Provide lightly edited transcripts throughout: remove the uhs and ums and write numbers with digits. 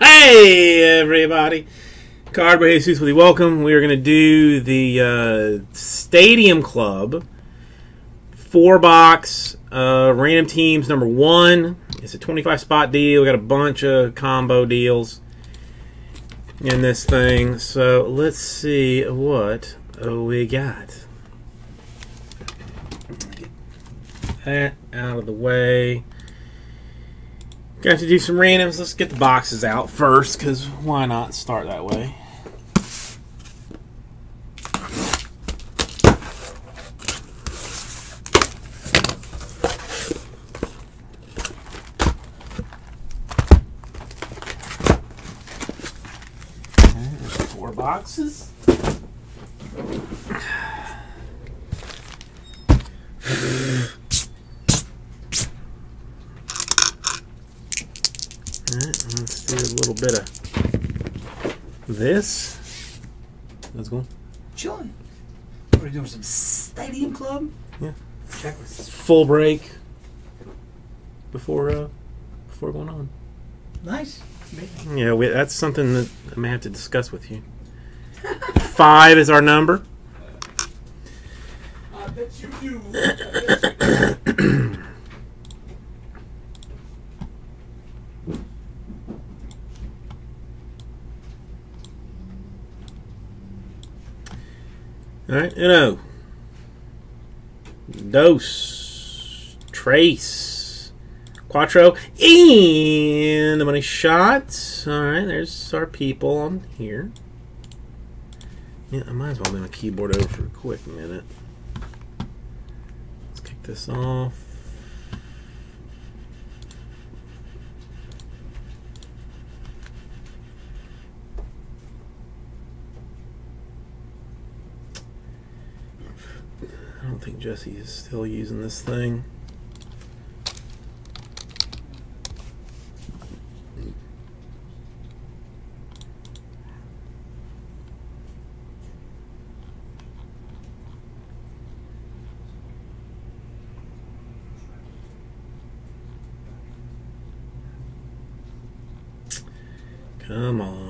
Hey everybody, Cardboard Jesus with you. Welcome. We are going to do the Stadium Club 4-box random teams number 1. It's a 25-spot deal. We got a bunch of combo deals in this thing. So let's see what we got. Get that out of the way. Got to do some randoms. Let's get the boxes out first, because why not start that way? There's 4 boxes. Let's do a little bit of this. Let's go. Chilling. We're doing some Stadium Club. Yeah. Checklist. Full break before going on. Nice. Amazing. Yeah, that's something that I may have to discuss with you. 5 is our number. I bet you do. I bet you do. Alright, uno, dos, tres, cuatro, and the money shots. Alright, there's our people on here. Yeah, I might as well move my keyboard over for a quick minute. Let's kick this off. I don't think Jesse is still using this thing. Come on.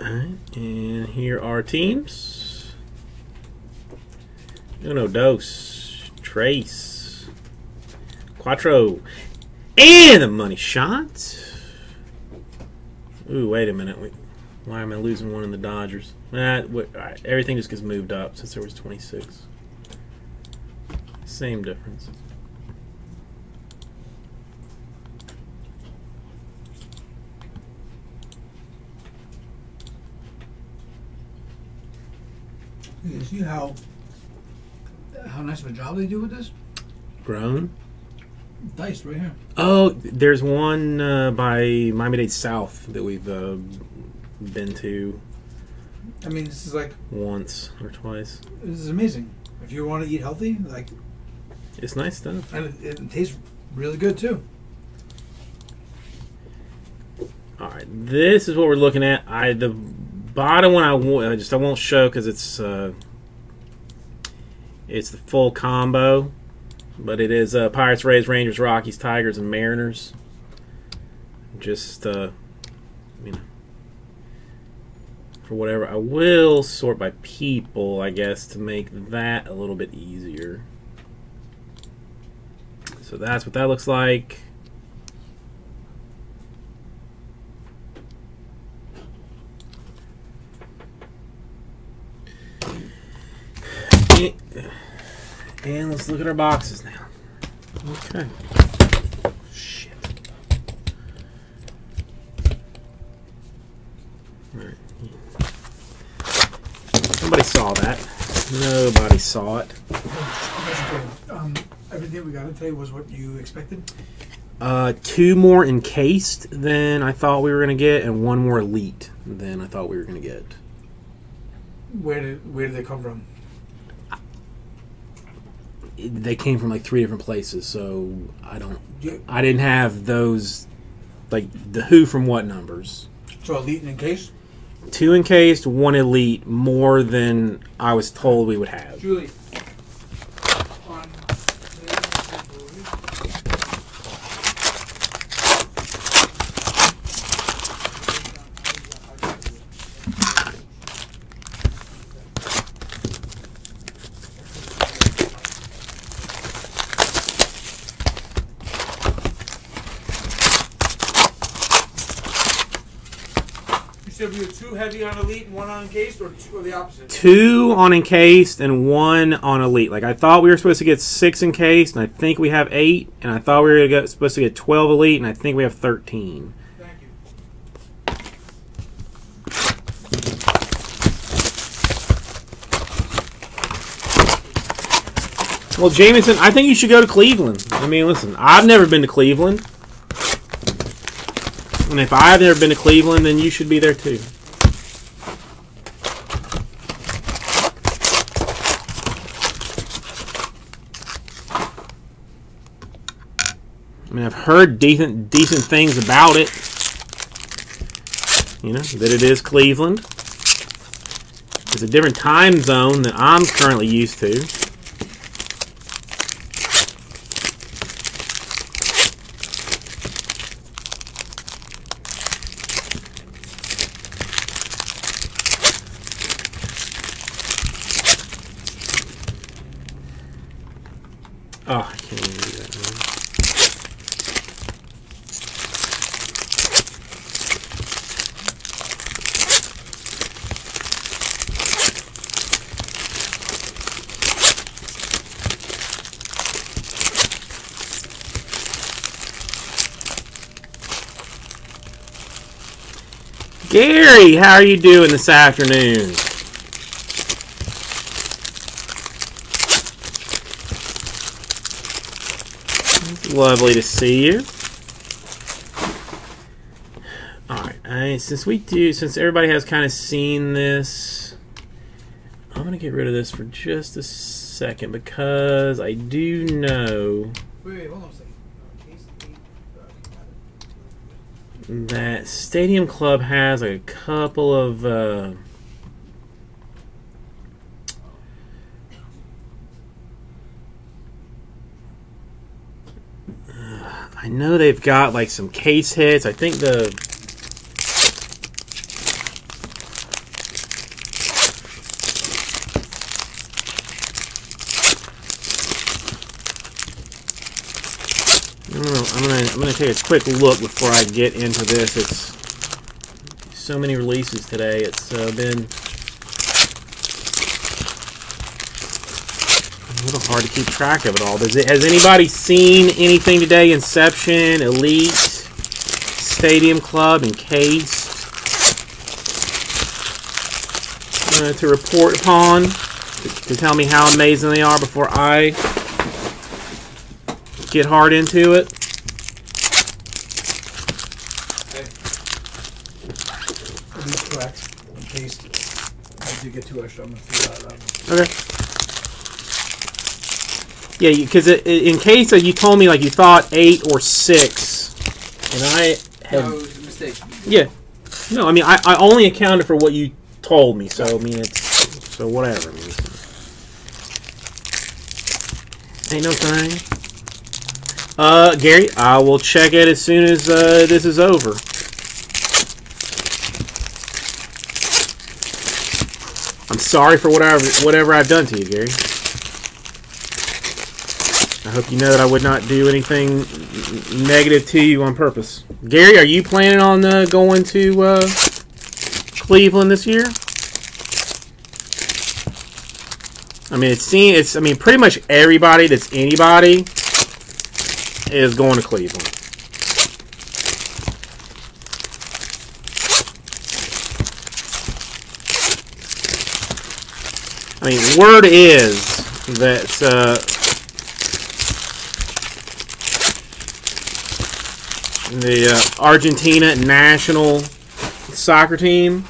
Alright, and here are teams. Uno, dos, tres, cuatro, and a money shot. Ooh, wait a minute. Why am I losing one in the Dodgers? All right, everything just gets moved up since there was 26. Same difference. You see how nice of a job they do with this? Grown? Dice right here. Oh, there's one by Miami-Dade South that we've been to. I mean, this is like... once or twice. This is amazing. If you want to eat healthy, like... it's nice stuff. And it tastes really good, too. Alright, this is what we're looking at. The bottom one I won't show because it's the full combo, but it is Pirates, Rays, Rangers, Rockies, Tigers, and Mariners. Just you know, for whatever. I will sort by people, I guess, to make that a little bit easier. So that's what that looks like. And let's look at our boxes now. Okay. Shit. All right. Somebody saw that. Nobody saw it. Everything we got today was what you expected? 2 more encased than I thought we were going to get, and 1 more elite than I thought we were going to get. Where do they come from? They came from like 3 different places, so I didn't have those, like the who from what numbers. So elite and encased? 2 encased, 1 elite, more than I was told we would have. Julie. Heavy on elite and 1 on encased, or two, or the opposite? 2 on encased and 1 on elite. Like, I thought we were supposed to get 6 encased, and I think we have 8. And I thought we were supposed to get 12 elite, and I think we have 13. Thank you. Well, Jamison, I think you should go to Cleveland. I mean, listen, I've never been to Cleveland. And if I've never been to Cleveland, then you should be there too. I mean, I've heard decent things about it. You know, that it is Cleveland. It's a different time zone than I'm currently used to. Oh, I can't even do that, man. Gary, how are you doing this afternoon? It's lovely to see you. All right, since everybody has kind of seen this, I'm gonna get rid of this for just a second because I do know. Wait, hold on a second. That Stadium Club has a couple of I know they've got like some case hits. I think I'm gonna take a quick look before I get into this. It's so many releases today. It's been a little hard to keep track of it all. Has anybody seen anything today? Inception, Elite, Stadium Club, Encased to report upon, to tell me how amazing they are before I get hard into it. Okay. Yeah, because in case you told me like you thought 8 or 6, and I had. No, it was a mistake. Yeah. No, I mean I only accounted for what you told me, so I mean it's so whatever. I mean, ain't no thing. Gary, I will check it as soon as this is over. I'm sorry for whatever I've done to you, Gary. I hope you know that I would not do anything negative to you on purpose. Gary, are you planning on going to Cleveland this year? I mean, I mean, pretty much everybody that's anybody is going to Cleveland. I mean, word is that the Argentina national soccer team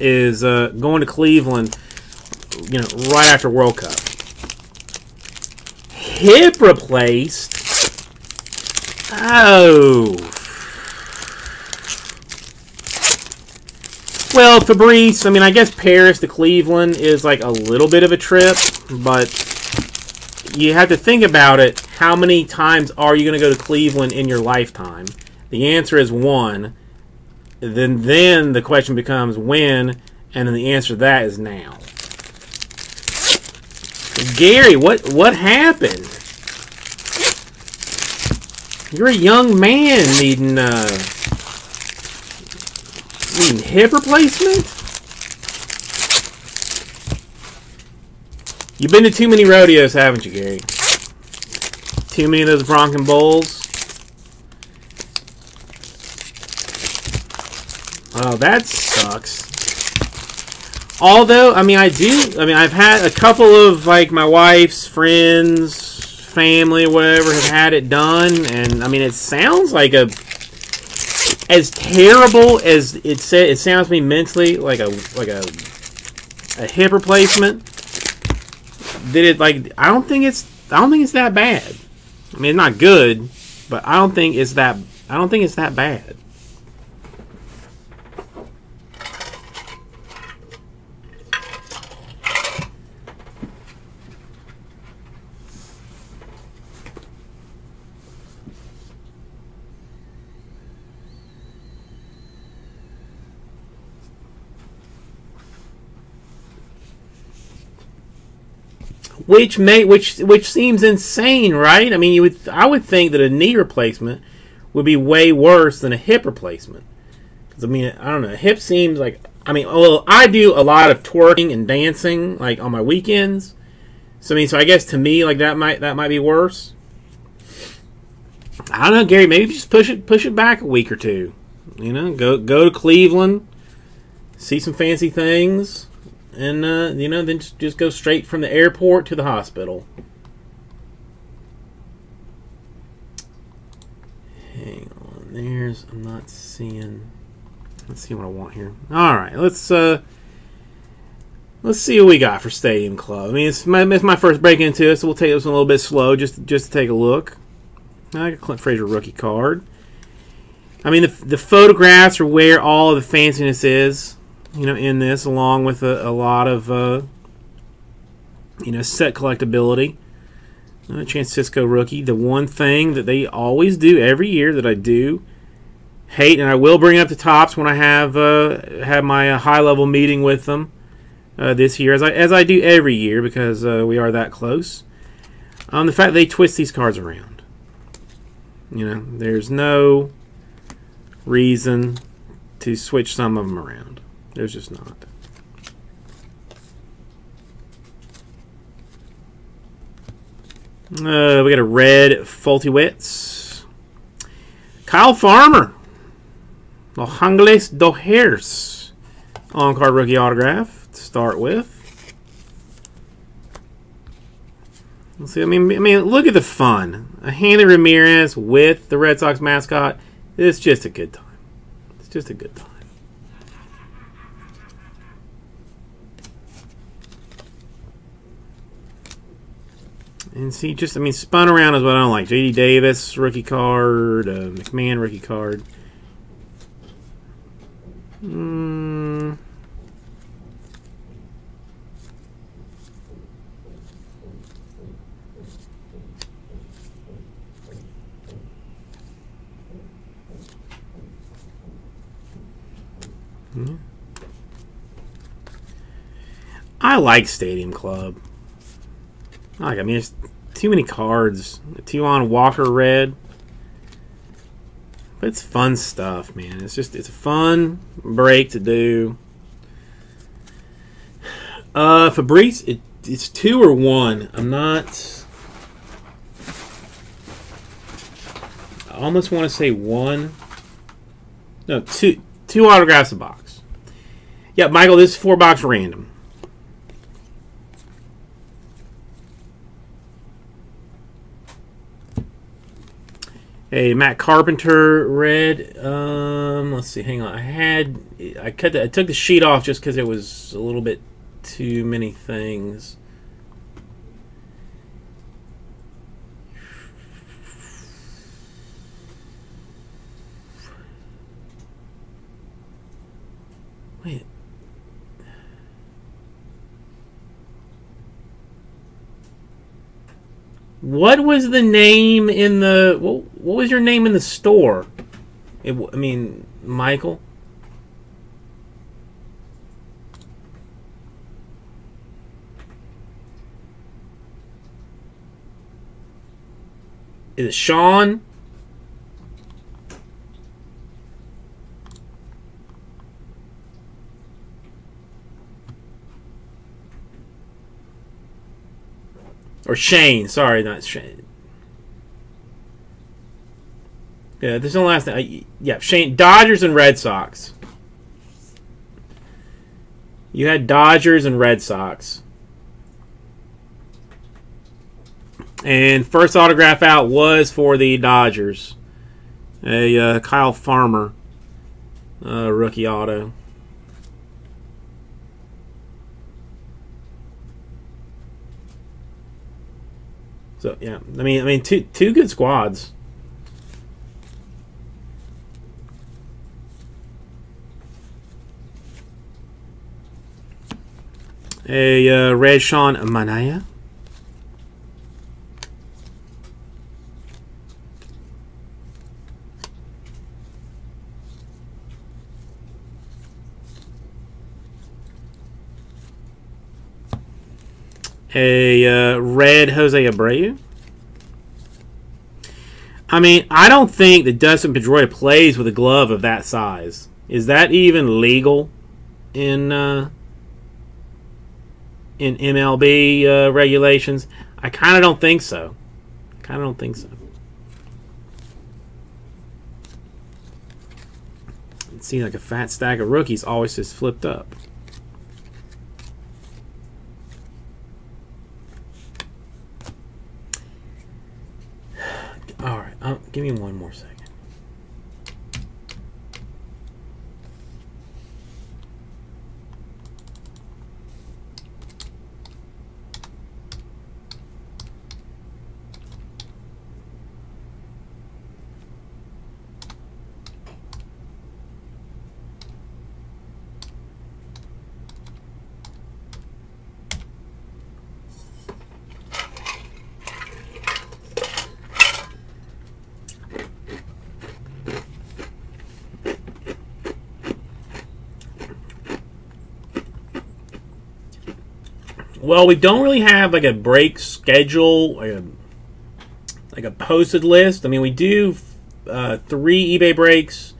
is going to Cleveland, you know, right after World Cup. Hip replaced. Oh. Well, Fabrice, I mean, I guess Paris to Cleveland is like a little bit of a trip, but you have to think about it. How many times are you going to go to Cleveland in your lifetime? The answer is one. Then the question becomes when, and then the answer to that is now. Gary, what happened? You're a young man needing hip replacement? You've been to too many rodeos, haven't you, Gary? Too many of those Bronco Bowls. Oh, that sucks. Although, I mean, I've had a couple of, like, my wife's friends, family, whatever, have had it done, and, I mean, it sounds like a, as terrible as it said, it sounds to me mentally like a hip replacement. Did it, like, I don't think it's that bad. I mean, it's not good, but I don't think it's that bad. Which seems insane, right? I mean, I would think that a knee replacement would be way worse than a hip replacement. Because, I mean, I don't know. A hip seems like, I mean, well, I do a lot of twerking and dancing, like, on my weekends. So, I mean, so I guess to me, like, that might be worse. I don't know, Gary. Maybe just push it back a week or two. You know, go to Cleveland, see some fancy things. And, you know, then just go straight from the airport to the hospital. Hang on. I'm not seeing. Let's see what I want here. All right. Let's see what we got for Stadium Club. I mean, it's my first break into it, so we'll take this one a little bit slow just to take a look. I got a Clint Frazier rookie card. I mean, the photographs are where all of the fanciness is. You know, in this, along with a lot of, you know, set collectability. Francisco rookie. The one thing that they always do every year that I do hate, and I will bring up the Topps when I have my high-level meeting with them this year, as I do every year because we are that close. The fact that they twist these cards around. You know, there's no reason to switch some of them around. There's just not. We got a red Foltywitz. Kyle Farmer. Los Angeles Dodgers. On-card rookie autograph to start with. Let's see. I mean, look at the fun. A Hanley Ramirez with the Red Sox mascot. It's just a good time. It's just a good time. And see, just, I mean, spun around is what I don't like. J.D. Davis, rookie card. McMahon, rookie card. Yeah. I like Stadium Club. I mean, there's too many cards. T-Lon Walker red. But it's fun stuff, man. It's a fun break to do. Fabrice, it's 2 or 1. I'm not... I almost want to say 1. No, 2. 2 autographs a box. Yeah, Michael, this is 4-box random. a Matt Carpenter red. Let's see, hang on. I took the sheet off just because it was a little bit too many things. Wait. What was the name in the... What was your name in the store? I mean, Michael? Is it Sean? Or Shane, sorry, not Shane. Yeah, there's no last name. Yeah, Shane. Dodgers and Red Sox. You had Dodgers and Red Sox. And first autograph out was for the Dodgers. A Kyle Farmer rookie auto. So yeah, I mean, two good squads. A red Sean Manaea. A red Jose Abreu. I mean, I don't think that Dustin Pedroia plays with a glove of that size. Is that even legal in MLB regulations? I kind of don't think so. It seems like a fat stack of rookies always just flipped up. Give me one more second. Well, we don't really have like a break schedule, like a posted list. I mean, we do 3 eBay breaks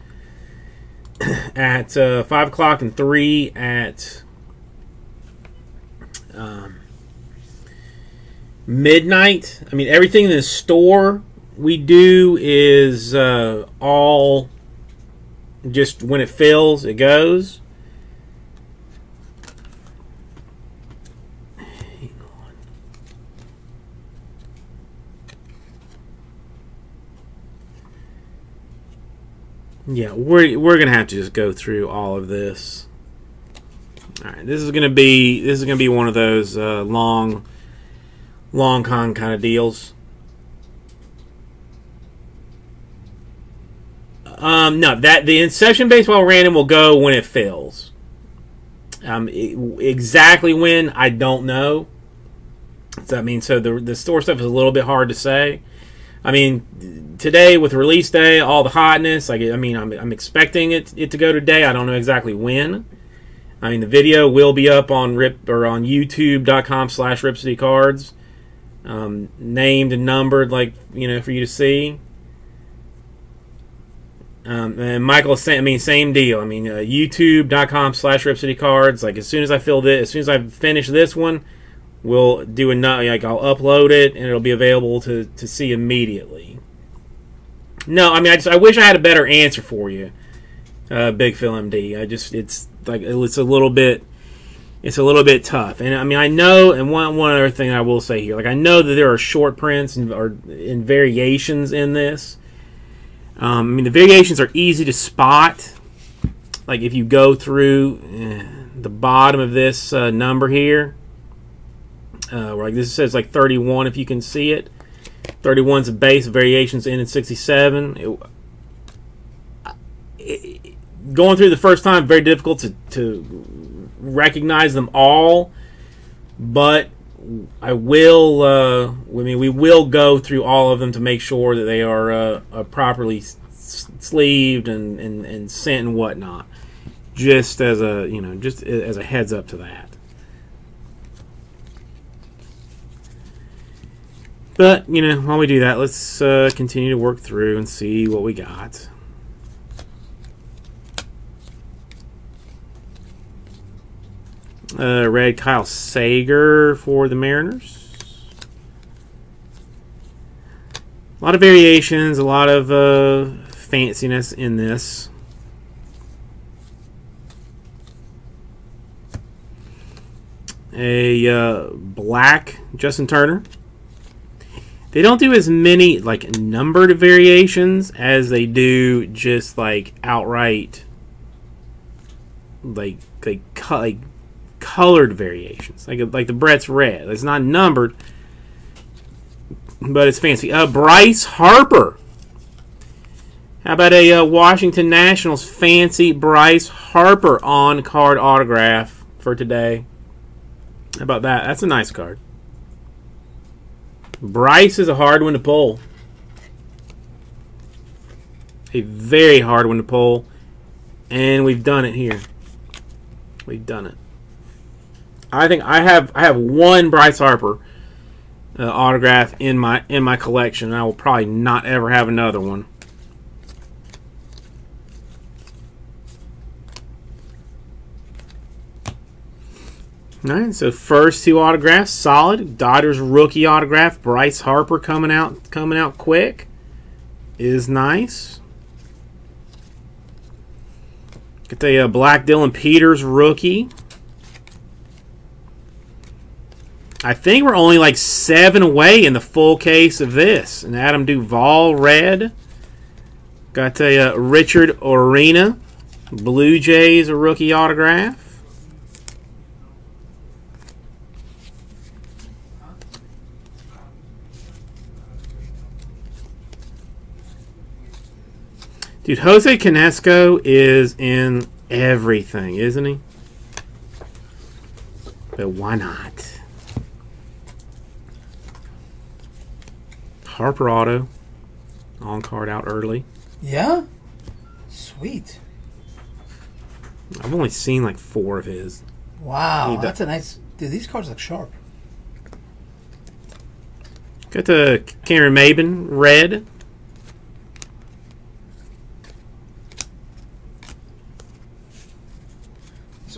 at 5 o'clock and 3 at midnight. I mean, everything in the store we do is all just when it fills, it goes. Yeah, we're gonna have to just go through all of this. All right, this is gonna be one of those long con kind of deals. No, that the Inception Baseball Random will go when it fills. Exactly when, I don't know. So I mean, so the store stuff is a little bit hard to say. I mean, today with release day, all the hotness, I'm expecting it to go today. I don't know exactly when. I mean, the video will be up on YouTube.com/ripcitycards, named and numbered, like, you know, for you to see. And Michael, same deal. I mean, YouTube.com/ripcitycards. Like, as soon as I finish this one, we'll do another. Like, I'll upload it and it'll be available to see immediately. No, I mean, I wish I had a better answer for you, Big Phil MD. It's a little bit tough. And I mean, I know, and one other thing I will say here, like, I know that there are short prints and variations in this, I mean, the variations are easy to spot. Like if you go through the bottom of this number here, like this says like 31 if you can see it. 31's the base, variations end in 67. Going through the first time, very difficult to recognize them all, but I will. I mean, we will go through all of them to make sure that they are properly sleeved and sent and whatnot. Just as a just as a heads up to that. But while we do that, let's continue to work through and see what we got. Red Kyle Sager for the Mariners. A lot of variations, a lot of fanciness in this. A black Justin Turner. They don't do as many like numbered variations as they do just like outright like colored variations, like the Brett's Red. It's not numbered, but it's fancy. Bryce Harper. How about a Washington Nationals fancy Bryce Harper on card autograph for today? How about that? That's a nice card. Bryce is a hard one to pull. A very hard one to pull. And we've done it here. We've done it. I think I have one Bryce Harper autograph in my collection. And I will probably not ever have another one. All right, so first two autographs, solid. Dodgers rookie autograph, Bryce Harper coming out quick, is nice. Get the black Dylan Peters rookie. I think we're only like 7 away in the full case of this. And Adam Duvall red. Got a Richard Orena, Blue Jays rookie autograph. Dude, Jose Canseco is in everything, isn't he? But why not? Harper auto. On card out early. Yeah? Sweet. I've only seen like 4 of his. Wow, that's a nice... Dude, these cards look sharp. Got the Cameron Maben red.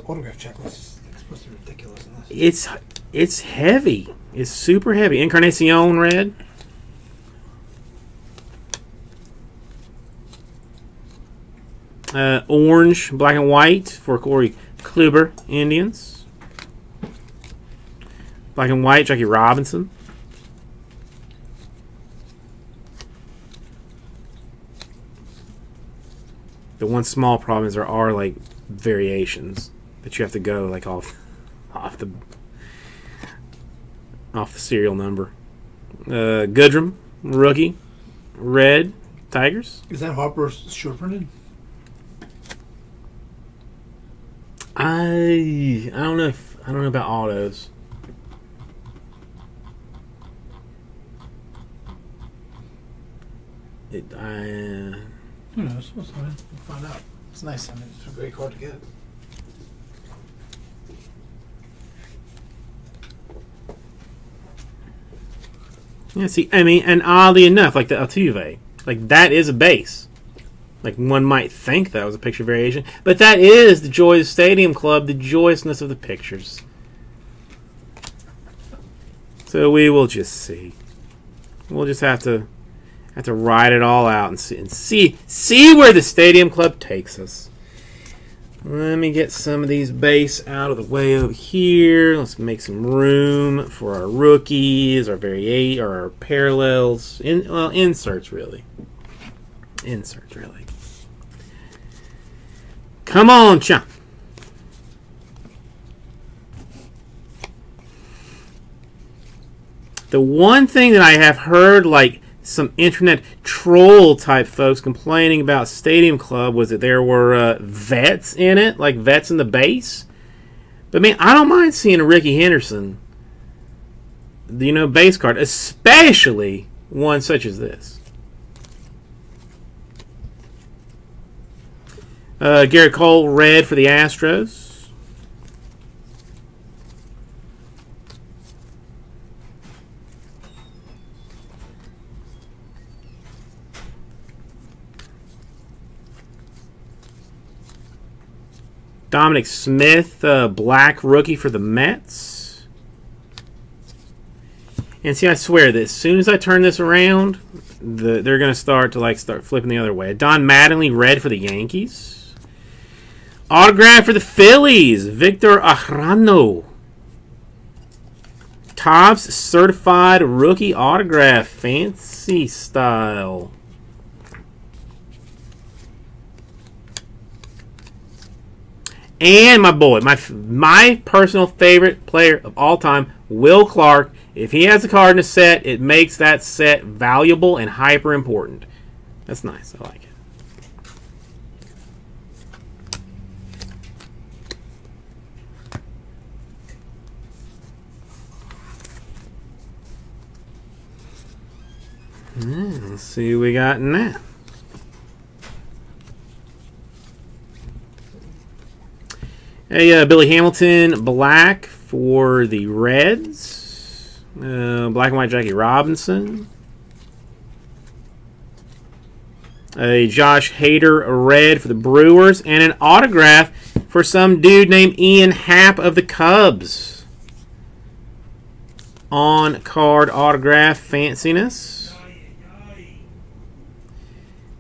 Autograph checklist is supposed to be ridiculous in this. It's heavy. It's super heavy. Encarnacion red. Orange, black and white for Corey Kluber, Indians. Black and white, Jackie Robinson. The one small problem is there are like variations. But you have to go like off the serial number. Goodrum, rookie, red, Tigers. Is that Harper's short printed? I don't know if I don't know about autos. Who knows? We'll find out. It's nice. I mean, it's a great card to get. Yeah, see, I mean, and oddly enough, like the Altuve, like that is a base. Like one might think that was a picture variation, but that is the joy of Stadium Club, the joyousness of the pictures. So we will just see. We'll just have to ride it all out and see where the Stadium Club takes us. Let me get some of these base out of the way over here. Let's make some room for our rookies, our parallels, inserts really. Inserts, really. Come on, chump. The one thing that I have heard, like, some internet troll type folks complaining about Stadium Club was that there were vets in it, like vets in the base. But, man, I don't mind seeing a Ricky Henderson, you know, base card, especially one such as this. Garrett Cole, red for the Astros. Dominic Smith, black rookie for the Mets. And see, I swear that as soon as I turn this around, they're going to start flipping the other way. Don Mattingly, red for the Yankees. Autograph for the Phillies, Victor Arano. Topps certified rookie autograph, fancy style. And my boy, my personal favorite player of all time, Will Clark. If he has a card in a set, it makes that set valuable and hyper important. That's nice. I like it. Let's see what we got now. Hey, Billy Hamilton, black for the Reds. Black and white Jackie Robinson. A Josh Hader, red for the Brewers. And an autograph for some dude named Ian Happ of the Cubs. On-card autograph fanciness.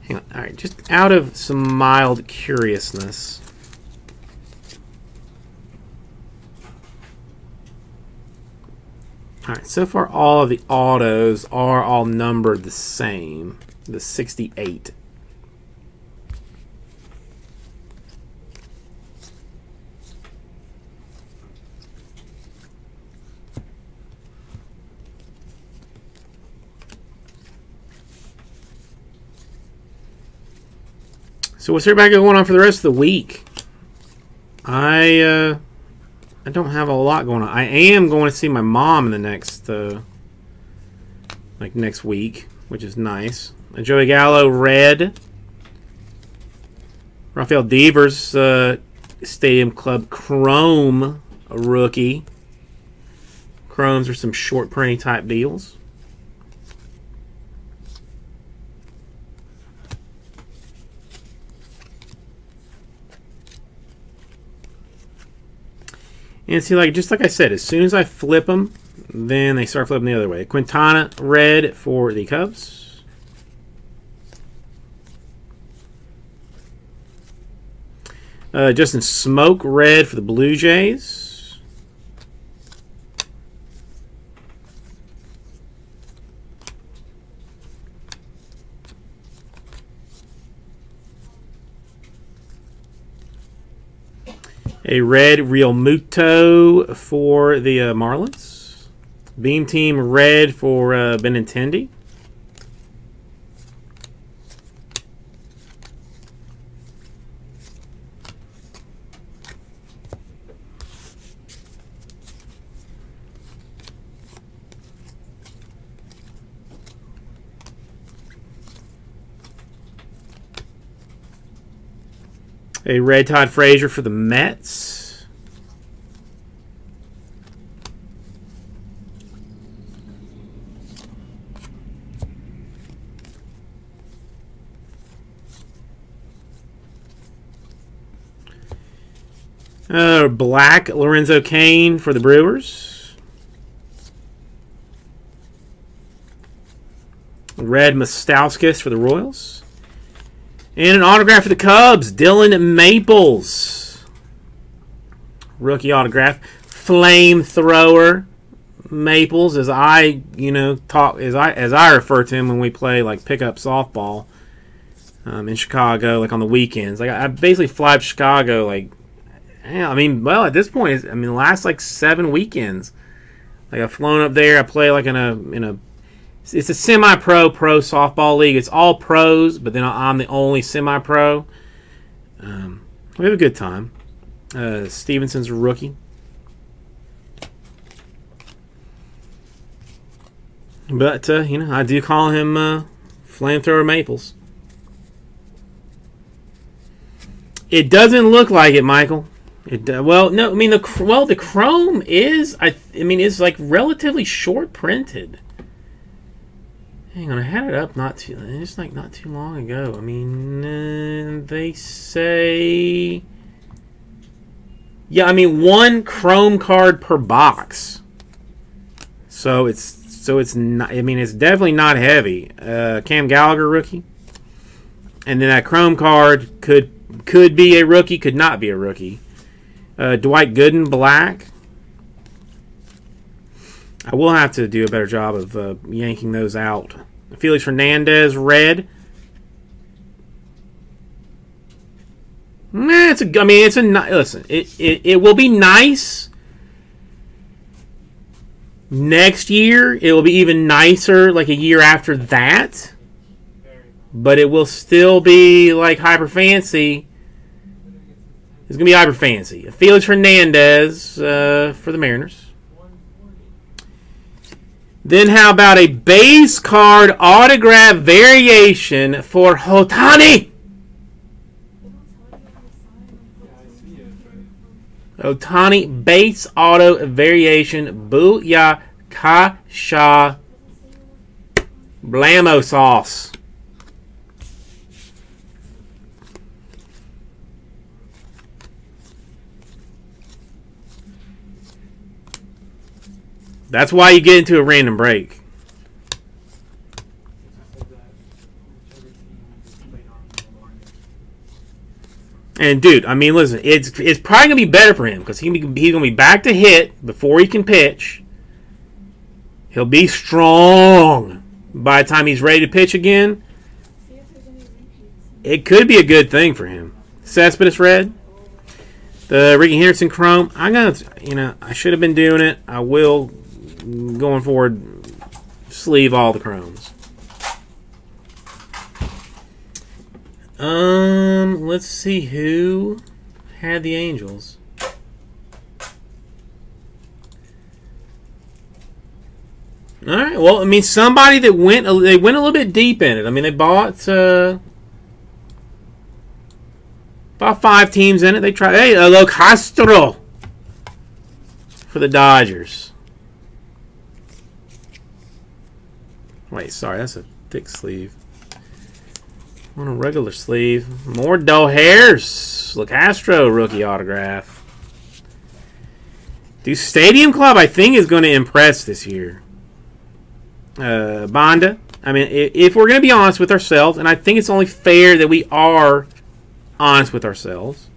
Hang on. All right, just out of some mild curiousness. All right, so far all of the autos are all numbered the same, the 68. So what's everybody going on for the rest of the week? I don't have a lot going on. I am going to see my mom in the next, next week, which is nice. Joey Gallo, red. Rafael Devers, Stadium Club Chrome, a rookie. Chromes are some short printing type deals. And see, just like I said, as soon as I flip them, then they start flipping the other way. Quintana, red for the Cubs. Justin Smoke, red for the Blue Jays. A red Real Muto for the Marlins. Beam Team red for Benintendi. A red Todd Frazier for the Mets. Black Lorenzo Cain for the Brewers. Red Mostauskas for the Royals. And an autograph for the Cubs, Dylan Maples. Rookie autograph. Flamethrower Maples, as I refer to him when we play like pickup softball. in Chicago, like on the weekends. Like I basically fly to Chicago, like, I mean, well, at this point, I mean, the last like 7 weekends, like I've flown up there. I play like in a it's a semi-pro softball league. It's all pros, but then I'm the only semi-pro. We have a good time. Stevenson's rookie. But, you know, I do call him Flamethrower Maples. It doesn't look like it, Michael. It well, no, I mean, the chrome is, I mean, it's like relatively short printed. Hang on, I had it up not too long ago. I mean, they say, yeah, I mean, 1 chrome card per box. So it's not, I mean, it's definitely not heavy. Cam Gallagher rookie, and then that chrome card could be a rookie, could not be a rookie. Dwight Gooden black. I will have to do a better job of yanking those out. Felix Hernandez red. Nah, it's a. I mean, it's a. Listen, it will be nice. Next year, it will be even nicer, like a year after that. But it will still be, like, hyper fancy. It's going to be hyper fancy. Felix Hernandez for the Mariners. Then how about a base card autograph variation for Ohtani? Ohtani base auto variation. Booyah, kasha, blammo sauce. That's why you get into a random break. And dude, I mean, listen, it's probably gonna be better for him because he's gonna be back to hit before he can pitch. He'll be strong by the time he's ready to pitch again. It could be a good thing for him. Cespedes red. The Ricky Henderson chrome. I'm gonna, you know, I should have been doing it. I will, going forward, sleeve all the chromes. Let's see who had the Angels. All right. Well, I mean, somebody that went a little bit deep in it. I mean, they bought. About 5 teams in it. They tried. Hey, Lo Castro for the Dodgers. Wait, sorry, that's a thick sleeve. On a regular sleeve. More Dohair's Lo Castro rookie autograph. Dude, Stadium Club, I think, is going to impress this year. Bonda. I mean, if we're going to be honest with ourselves, and I think it's only fair that we are honest with ourselves,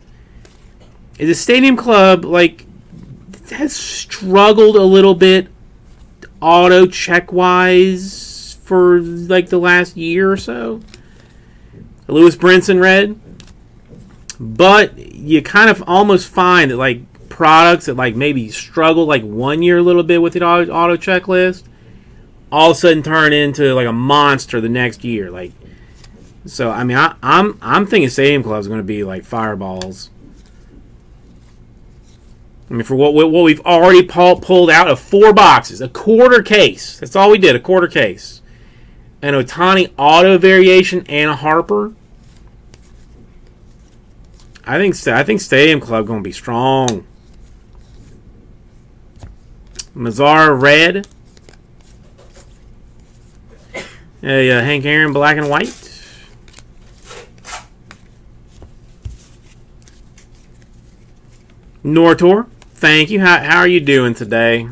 is the Stadium Club, like, has struggled a little bit auto check wise for like the last year or so. Lewis Brinson red, but you kind of almost find that like products that like maybe struggle like one year a little bit with the auto checklist all of a sudden turn into like a monster the next year, like. So I mean, I'm thinking Stadium Club is going to be like fireballs. I mean, for what we've already pulled out of 4 boxes, a quarter case. That's all we did, a quarter case, an Ohtani auto variation and a Harper. I think Stadium Club going to be strong. Mazar red. Hey, Hank Aaron black and white. Nortor, thank you. How are you doing today?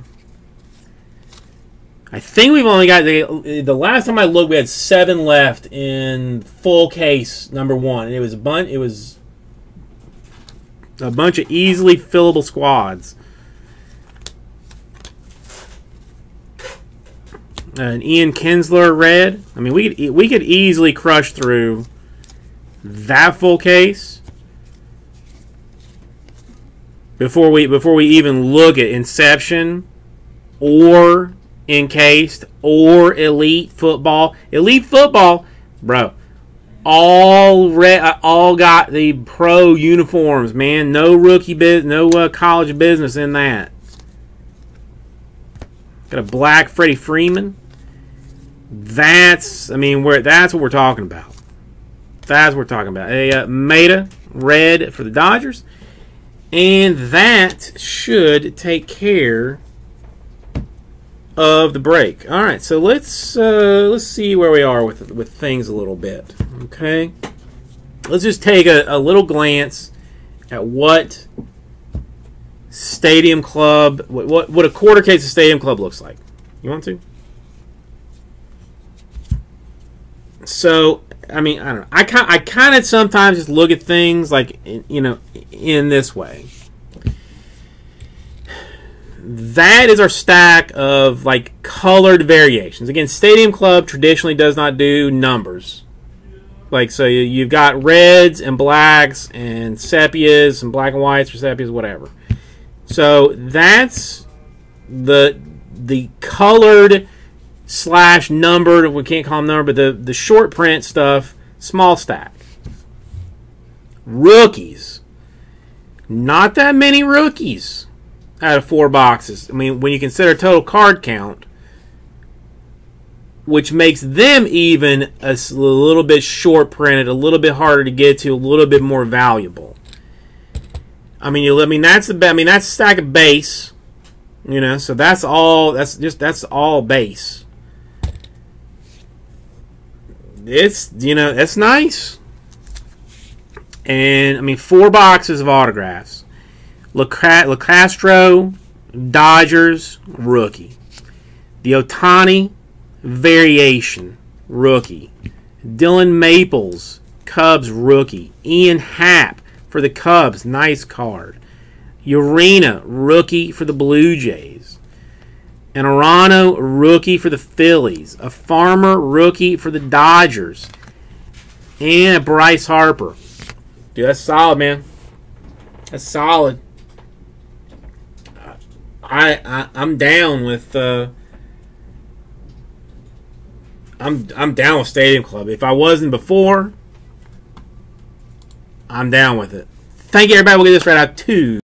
I think we've only got the last time I looked, we had 7 left in full case number 1, and it was a bunch of easily fillable squads. An Ian Kinsler red. I mean, we could easily crush through that full case before we even look at Inception or Encased or Elite Football. Elite Football, bro, all got the pro uniforms, man. No rookie business, no college business in that. Got a black Freddie Freeman. That's, I mean, that's what we're talking about. That's what we're talking about. A Maida red for the Dodgers. And that should take care of the break. All right, so let's see where we are with things a little bit. Okay, let's just take a little glance at what Stadium Club, what a quarter case of Stadium Club looks like. You want to? So, I mean, I don't know. I kind of sometimes just look at things like, you know, in this way. That is our stack of like colored variations. Again, Stadium Club traditionally does not do numbers. Like, so you've got reds and blacks and sepias and black and whites or sepias, whatever. So that's the colored slash numbered, we can't call them numbered, but the short print stuff, small stack. Rookies. Not that many rookies out of four boxes. I mean, when you consider total card count, which makes them even a little bit short printed, a little bit harder to get to, a little bit more valuable. I mean, that's the that's a stack of base, you know. So that's all. That's all base. It's, you know, that's nice. And I mean, four boxes of autographs. LeCastro, Dodgers, rookie. The Ohtani, variation, rookie. Dylan Maples, Cubs, rookie. Ian Happ for the Cubs, nice card. Urena, rookie for the Blue Jays. An Arano, rookie for the Phillies. A Farmer, rookie for the Dodgers. And a Bryce Harper. Dude, that's solid, man. That's solid. I'm down with I'm down with Stadium Club. If I wasn't before, I'm down with it. Thank you, everybody. We'll get this right out too.